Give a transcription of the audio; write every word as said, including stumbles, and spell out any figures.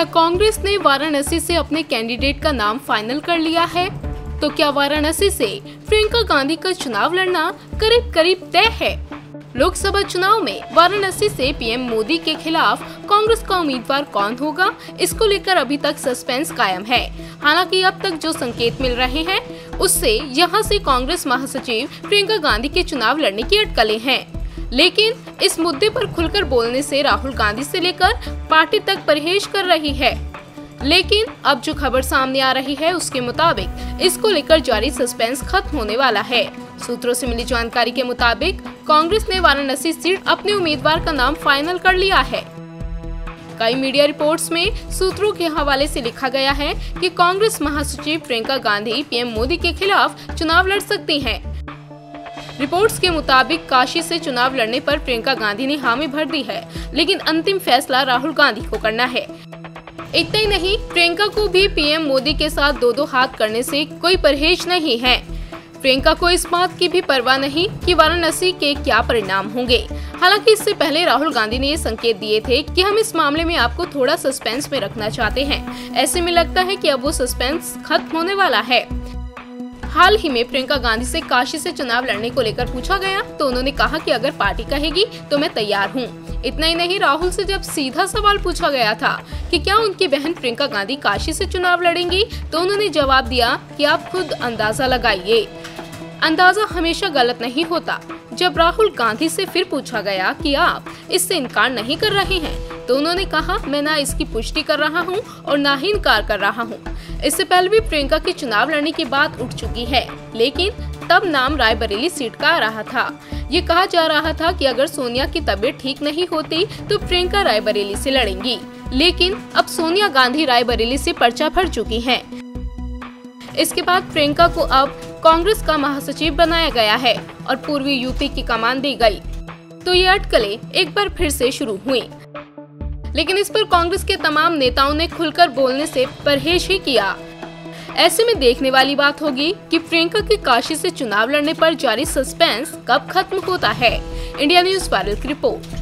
क्या कांग्रेस ने वाराणसी से अपने कैंडिडेट का नाम फाइनल कर लिया है? तो क्या वाराणसी से प्रियंका गांधी का चुनाव लड़ना करीब करीब तय है? लोकसभा चुनाव में वाराणसी से पीएम मोदी के खिलाफ कांग्रेस का उम्मीदवार कौन होगा, इसको लेकर अभी तक सस्पेंस कायम है। हालांकि अब तक जो संकेत मिल रहे हैं उससे यहां से कांग्रेस महासचिव प्रियंका गांधी के चुनाव लड़ने की अटकलें हैं, लेकिन इस मुद्दे पर खुलकर बोलने से राहुल गांधी से लेकर पार्टी तक परहेज कर रही है। लेकिन अब जो खबर सामने आ रही है उसके मुताबिक इसको लेकर जारी सस्पेंस खत्म होने वाला है। सूत्रों से मिली जानकारी के मुताबिक कांग्रेस ने वाराणसी सीट अपने उम्मीदवार का नाम फाइनल कर लिया है। कई मीडिया रिपोर्ट्स में सूत्रों के हवाले से लिखा गया है कि कांग्रेस महासचिव प्रियंका गांधी पीएम मोदी के खिलाफ चुनाव लड़ सकती हैं। रिपोर्ट्स के मुताबिक काशी से चुनाव लड़ने पर प्रियंका गांधी ने हामी भर दी है, लेकिन अंतिम फैसला राहुल गांधी को करना है। इतना ही नहीं, प्रियंका को भी पीएम मोदी के साथ दो दो हाथ करने से कोई परहेज नहीं है। प्रियंका को इस बात की भी परवाह नहीं कि वाराणसी के क्या परिणाम होंगे। हालांकि इससे पहले राहुल गांधी ने ये संकेत दिए थे कि हम इस मामले में आपको थोड़ा सस्पेंस में रखना चाहते हैं। ऐसे में लगता है कि अब वो सस्पेंस खत्म होने वाला है। हाल ही में प्रियंका गांधी से काशी से चुनाव लड़ने को लेकर पूछा गया तो उन्होंने कहा कि अगर पार्टी कहेगी तो मैं तैयार हूँ। इतना ही नहीं, राहुल से जब सीधा सवाल पूछा गया था कि क्या उनकी बहन प्रियंका गांधी काशी से चुनाव लड़ेंगी, तो उन्होंने जवाब दिया कि आप खुद अंदाजा लगाइए, अंदाजा हमेशा गलत नहीं होता। जब राहुल गांधी से फिर पूछा गया कि आप इससे इनकार नहीं कर रहे हैं, तो उन्होंने कहा मैं ना इसकी पुष्टि कर रहा हूं और ना ही इनकार कर रहा हूं। इससे पहले भी प्रियंका के चुनाव लड़ने की बात उठ चुकी है, लेकिन तब नाम रायबरेली सीट का आ रहा था। ये कहा जा रहा था कि अगर सोनिया की तबीयत ठीक नहीं होती तो प्रियंका रायबरेली से लड़ेंगी, लेकिन अब सोनिया गांधी रायबरेली से पर्चा भर चुकी है। इसके बाद प्रियंका को अब कांग्रेस का महासचिव बनाया गया है और पूर्वी यूपी की कमान दी गई। तो ये अटकलें एक बार फिर से शुरू हुई, लेकिन इस पर कांग्रेस के तमाम नेताओं ने खुलकर बोलने से परहेज ही किया। ऐसे में देखने वाली बात होगी कि प्रियंका के काशी से चुनाव लड़ने पर जारी सस्पेंस कब खत्म होता है। इंडिया न्यूज वायरल की रिपोर्ट।